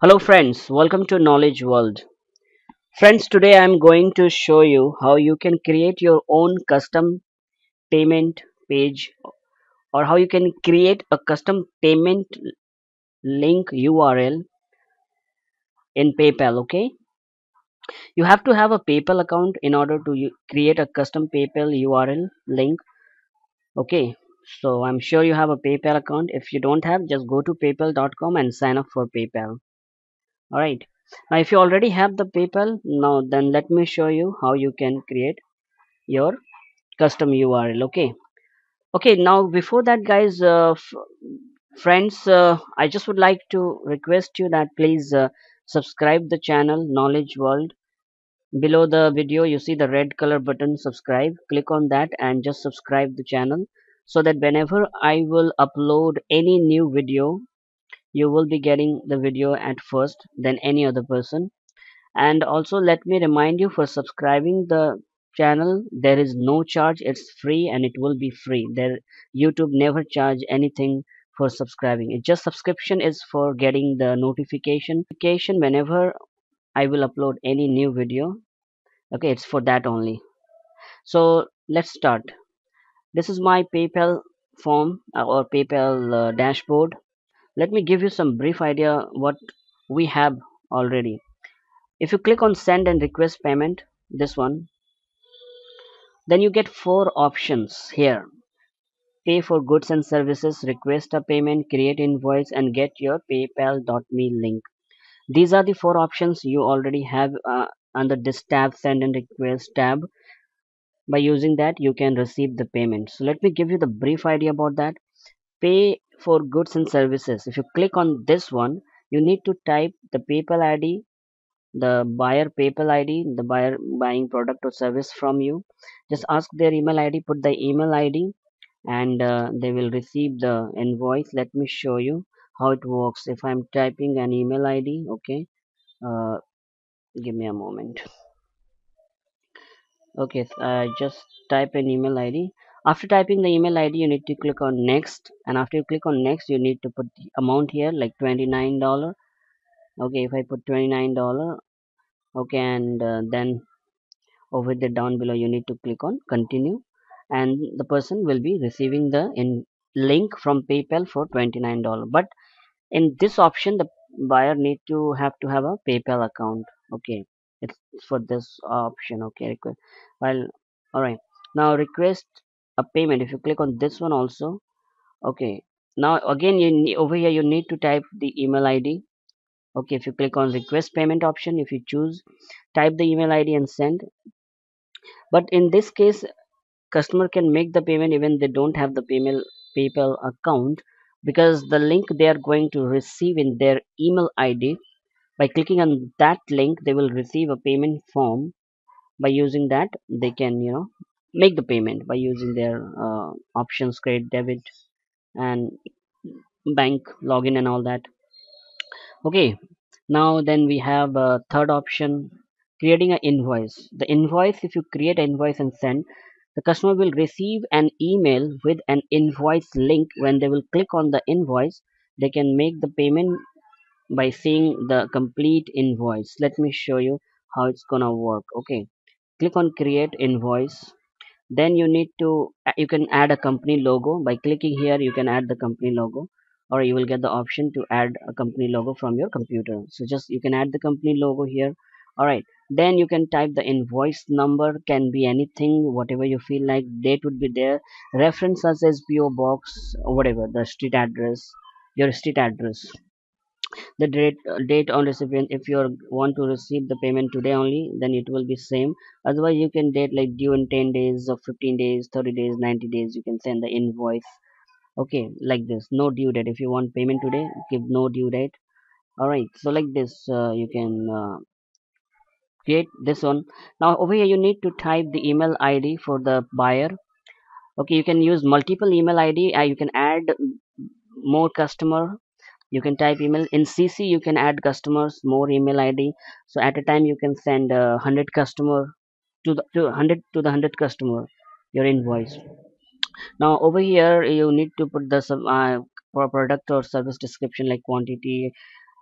Hello friends, welcome to Knowledge World. Friends, today I am going to show you how you can create your own custom payment page, or how you can create a custom payment link URL in PayPal. Okay, you have to have a PayPal account in order to create a custom PayPal URL link. Okay, so I'm sure you have a PayPal account. If you don't have, just go to paypal.com and sign up for PayPal. Alright, now if you already have the PayPal, now then let me show you how you can create your custom URL. Okay, now before that, guys, friends, I just would like to request you that please subscribe the channel Knowledge World. Below the video you see the red color button subscribe. Click on that and just subscribe the channel, so that whenever I will upload any new video, you will be getting the video at first than any other person. And also let me remind you, for subscribing the channel there is no charge. It's free and it will be free. YouTube never charge anything for subscribing. It just subscription is for getting the notification whenever I will upload any new video. Okay, it's for that only. So let's start. This is my PayPal form or PayPal dashboard. Let me give you some brief idea what we have already. If you click on send and request payment, this one, then you get four options here: pay for goods and services, request a payment, create invoice, and get your paypal.me link. These are the four options you already have under this tab, send and request tab. By using that you can receive the payment. So let me give you the brief idea about that. Pay for goods and services, if you click on this one, you need to type the PayPal ID, the buyer PayPal ID, the buyer buying product or service from you. Just ask their email ID, put the email ID, and they will receive the invoice. Let me show you how it works. If I'm typing an email ID, okay, give me a moment. Okay, so just type an email ID. After typing the email ID, you need to click on next, and after you click on next, you need to put the amount here, like $29. Okay, if I put $29, okay, and then over the down below you need to click on continue, and the person will be receiving the link from PayPal for $29. But in this option, the buyer need to have a PayPal account. Okay, it's for this option. Okay, request. Well, all right. Now request a payment, if you click on this one also, okay, now again over here you need to type the email ID. Okay, if you click on request payment option, if you choose, type the email ID and send. But in this case, customer can make the payment even they don't have the PayPal account, because the link they are going to receive in their email ID, by clicking on that link they will receive a payment form. By using that they can, you know, make the payment by using their options, credit, debit, and bank login and all that. Okay, now then we have a third option, creating an invoice. The invoice, if you create an invoice and send, the customer will receive an email with an invoice link. When they will click on the invoice, they can make the payment by seeing the complete invoice. Let me show you how it's gonna work. Okay, click on create invoice. Then you can add a company logo. By clicking here you can add the company logo, or you will get the option to add a company logo from your computer. So just you can add the company logo here. Alright, then you can type the invoice number, can be anything, whatever you feel like, date would be there, reference such as PO box, whatever, the street address, your street address, the date on recipient. If you want to receive the payment today only, then it will be same. Otherwise you can date like due in 10 days or 15 days, 30 days, 90 days. You can send the invoice, okay, like this, no due date. If you want payment today, give no due date. All right, so like this you can create this one. Now over here you need to type the email ID for the buyer. Okay, you can use multiple email ID. You can add more customer. You can type email in CC. You can add customers, more email ID. So at a time you can send 100 customer to the 100 customer your invoice. Now over here you need to put the for product or service description like quantity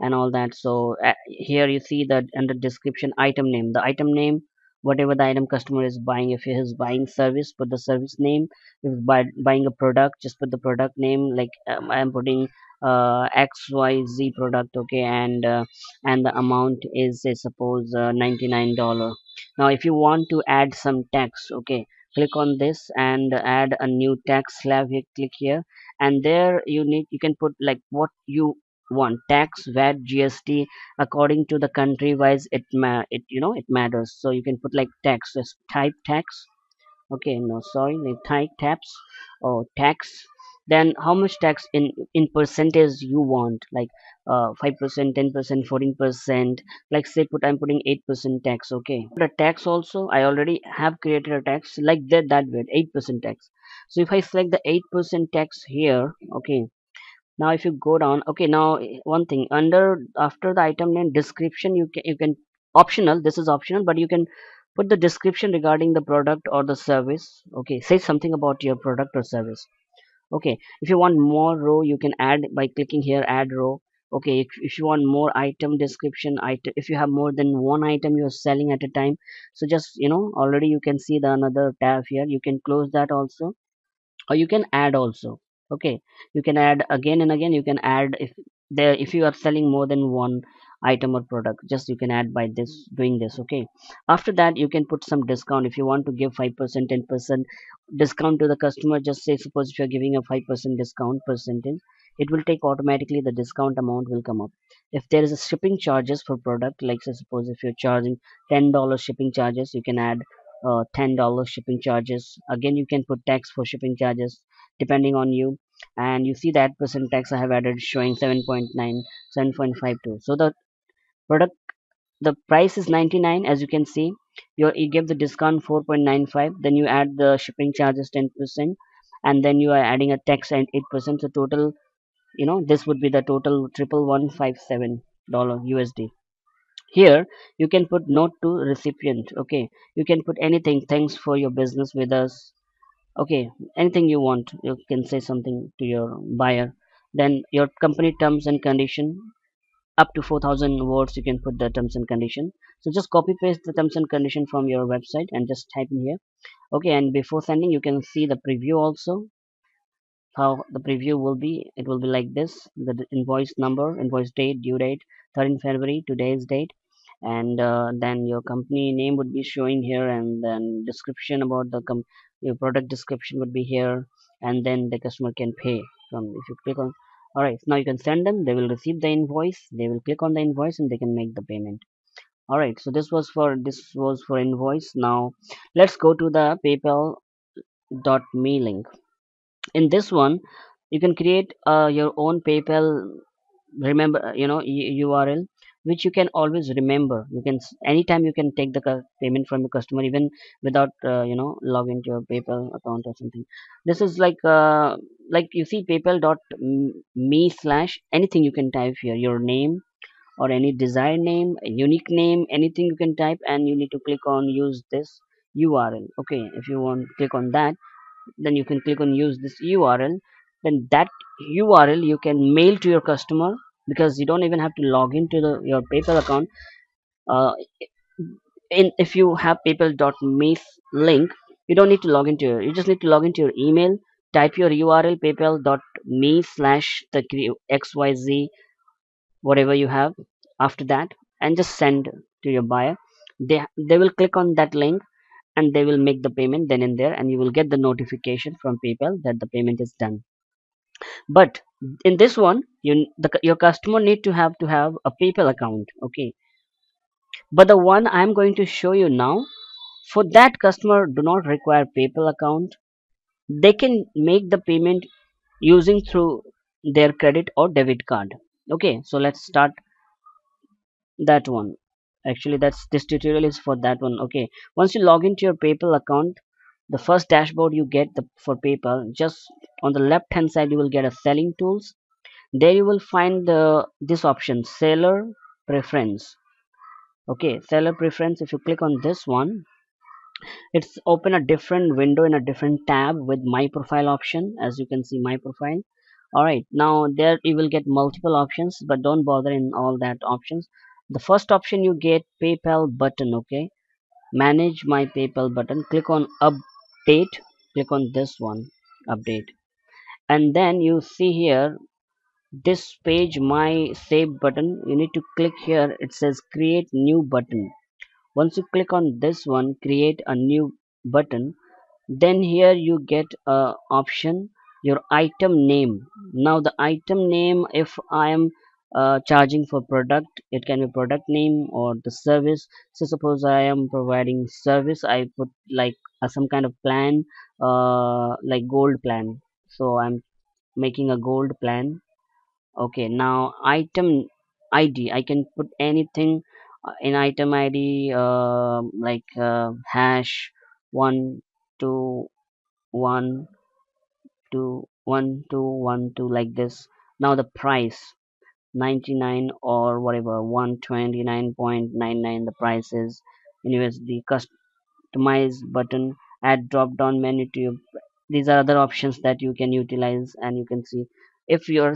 and all that. So here you see that under description, item name, the item name, whatever the item customer is buying. If he is buying service, put the service name. If buying a product, just put the product name. Like I am putting XYZ product, okay, and the amount is, say, suppose $99. Now if you want to add some text, okay, click on this and add a new text slab here. Click here, and there you can put like what you want, tax, VAT, GST, according to the country wise it matters. So you can put like tax, just type tax, okay, no, sorry, type taps or tax, then how much tax in percentage you want, like 5%, 10%, 14%, like say I'm putting 8% tax, okay. The tax also, I already have created a tax like that way, 8% tax. So if I select the 8% tax here, okay, now if you go down, okay, now one thing, after the item name, description, you can optional, this is optional, but you can put the description regarding the product or the service, okay, say something about your product or service, okay. If you want more row, you can add by clicking here, add row, okay. If you want more item description, if you have more than one item you're selling at a time, so just already you can see the another tab here, you can close that also, or you can add also, okay. You can add again and again, you can add if you are selling more than one item or product, just you can add by doing this, okay. After that you can put some discount. If you want to give 5%, 10% discount to the customer, just say suppose if you're giving a 5% discount percentage, it will take automatically, the discount amount will come up. If there is a shipping charges for product, like say suppose if you're charging $10 shipping charges, you can add $10 shipping charges. Again you can put tax for shipping charges depending on you, and you see that percent tax I have added showing 7.9, 7.52. So the product, the price is 99, as you can see. You give the discount 4.95, then you add the shipping charges 10%, and then you are adding a tax and 8%. So total, this would be the total $11157 USD. Here you can put note to recipient, okay. You can put anything, thanks for your business with us, okay, anything you want. You can say something to your buyer. Then your company terms and condition, up to 4,000 words you can put the terms and condition. So just copy paste the terms and condition from your website and just type in here, okay. And before sending, you can see the preview also, how the preview will be. It will be like this: the invoice number, invoice date, due date 13 February, today's date, and then your company name would be showing here, and then description about the your product description would be here, and then the customer can pay from, if you click on, alright. Now you can send them, they will receive the invoice, they will click on the invoice and they can make the payment. Alright, so this was for invoice. Now let's go to the PayPal.me link. In this one you can create your own PayPal URL, which you can always remember. You can anytime you can take the payment from your customer, even without log into your PayPal account or something. This is like you see PayPal.me/anything. You can type here your name or any desired name, a unique name, anything you can type, and you need to click on use this URL, okay. If you want, click on that, then you can click on use this URL. Then that URL you can mail to your customer, because you don't even have to log into your PayPal account. If you have PayPal.me link, you don't need to log into you just need to log into your email, type your URL, PayPal.me/xyz, whatever you have, after that, and just send to your buyer. They will click on that link and they will make the payment then and there, and you will get the notification from PayPal that the payment is done. But in this one, your customer need to have a PayPal account, okay. But the one I'm going to show you now, for that customer do not require PayPal account. They can make the payment using through their credit or debit card, okay. So let's start that one. Actually, this tutorial is for that one, okay. Once you log into your PayPal account, the first dashboard you get for PayPal, just on the left hand side you will get a selling tools. There you will find this option, seller preference, okay, seller preference. If you click on this one, it's open a different window in a different tab with my profile option. As you can see, my profile, Alright, now there you will get multiple options, but don't bother in all that options. The first option you get PayPal button, okay, manage my PayPal button, click on update, click on this one, update, and then you see here this page, my save button, you need to click here, it says create new button. Once you click on this one, create a new button, then here you get a option, your item name. Now the item name, if I am charging for product, it can be product name or the service. So suppose I am providing service, I put like some kind of plan, like gold plan, so I'm making a gold plan. Okay, now item ID, I can put anything in item ID, like hash 1 2 1 2 1 2 1 2 like this. Now the price 99 or whatever, 129.99 the price is in USD. Customize button, add drop down menu to you. These are other options that you can utilize, and you can see if you're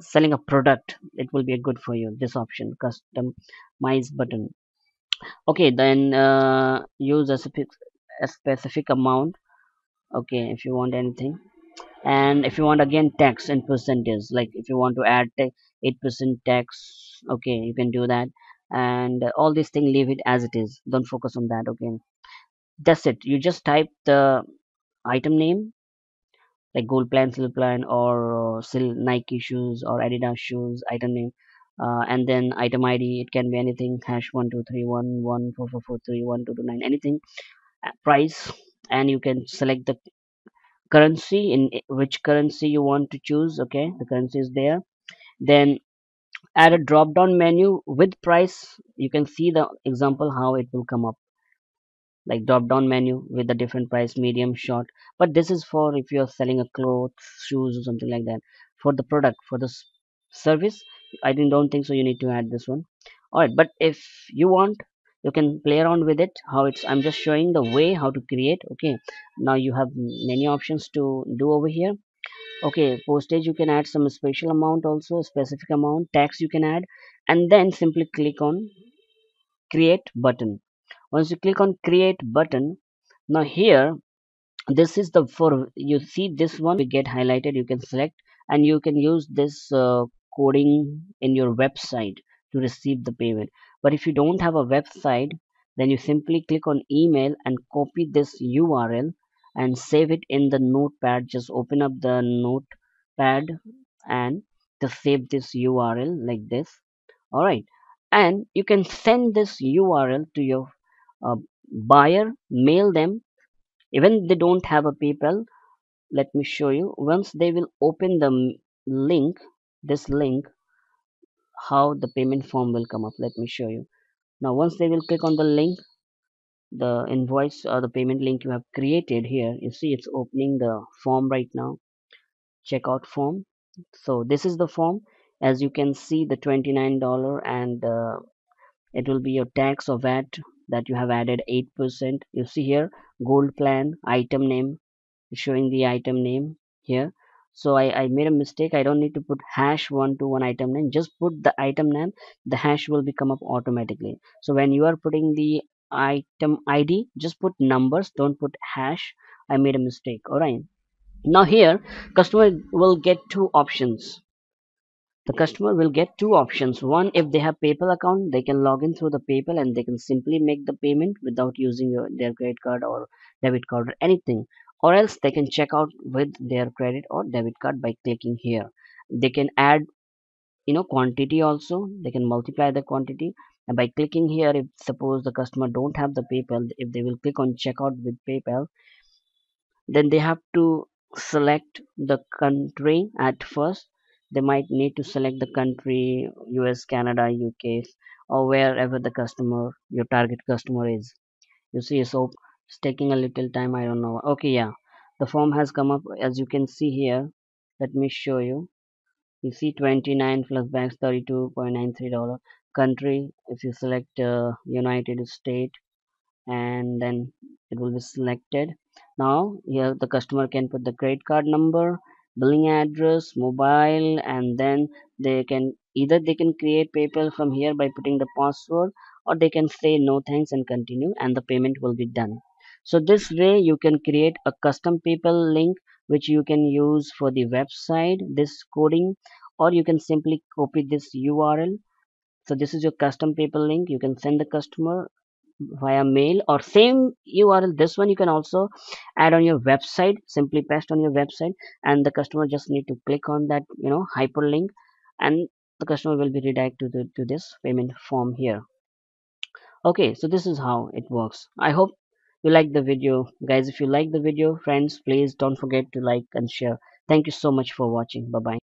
selling a product, it will be good for you, this option, customize button. Okay, then use a specific amount, okay, if you want anything. And if you want again tax and percentage, like if you want to add 8% tax, okay, you can do that. And all these things, leave it as it is, don't focus on that. Okay, that's it. You just type the item name, like gold plan, silver plan, or Nike shoes or Adidas shoes, item name, and then item ID, it can be anything, hash 12311444312229, anything, price, and you can select the currency, in which currency you want to choose. Okay, the currency is there. Then add a drop down menu with price, you can see the example how it will come up, like drop down menu with the different price, medium, short. But this is for if you are selling a clothes, shoes or something like that. For the product, for the service, I don't think so you need to add this one. Alright, but if you want, you can play around with it, how it's, I'm just showing the way how to create. Okay, now you have many options to do over here. Okay, postage, you can add some special amount also, specific amount, tax you can add, and then simply click on create button. Once you click on create button, now here this is the, for you see this one, you get highlighted, you can select, and you can use this coding in your website to receive the payment. But if you don't have a website, then you simply click on email and copy this URL and save it in the notepad. Just open up the notepad and just save this URL like this. All right, and you can send this URL to your buyer, mail them, even they don't have a PayPal. Let me show you. Once they will open the link, this link, how the payment form will come up. Let me show you. Now once they will click on the link, the invoice or the payment link you have created here, you see it's opening the form right now, checkout form. So this is the form, as you can see, the $29, and it will be your tax or VAT that you have added, 8%. You see here gold plan, item name, showing the item name here. So I made a mistake, I don't need to put hash 121 item name, just put the item name, the hash will become up automatically. So when you are putting the item ID, just put numbers, don't put hash. I made a mistake. Alright, now here customer will get two options. The customer will get two options. One, if they have PayPal account, they can log in through the PayPal and they can simply make the payment without using their credit card or debit card or anything. Or else they can check out with their credit or debit card by clicking here. They can add, you know, quantity also, they can multiply the quantity, and by clicking here, if suppose the customer don't have the PayPal, if they will click on checkout with PayPal, then they have to select the country at first. They might need to select the country, US, Canada, UK, or wherever the customer, your target customer is. You see, so it's taking a little time, I don't know. Okay, yeah, the form has come up, as you can see here. Let me show you. You see 29 plus banks, $32.93. Country, if you select United States, and then it will be selected. Now here the customer can put the credit card number billing address, mobile, and then they can create PayPal from here by putting the password, or they can say no thanks and continue, and the payment will be done. So this way you can create a custom PayPal link which you can use for the website, this coding, or you can simply copy this URL. So this is your custom PayPal link. You can send the customer via mail, or same URL, this one you can also add on your website, simply paste on your website, and the customer just need to click on that hyperlink, and the customer will be redirected to this payment form here. Okay, so this is how it works. I hope you like the video, guys. If you like the video, friends, please don't forget to like and share. Thank you so much for watching. Bye bye.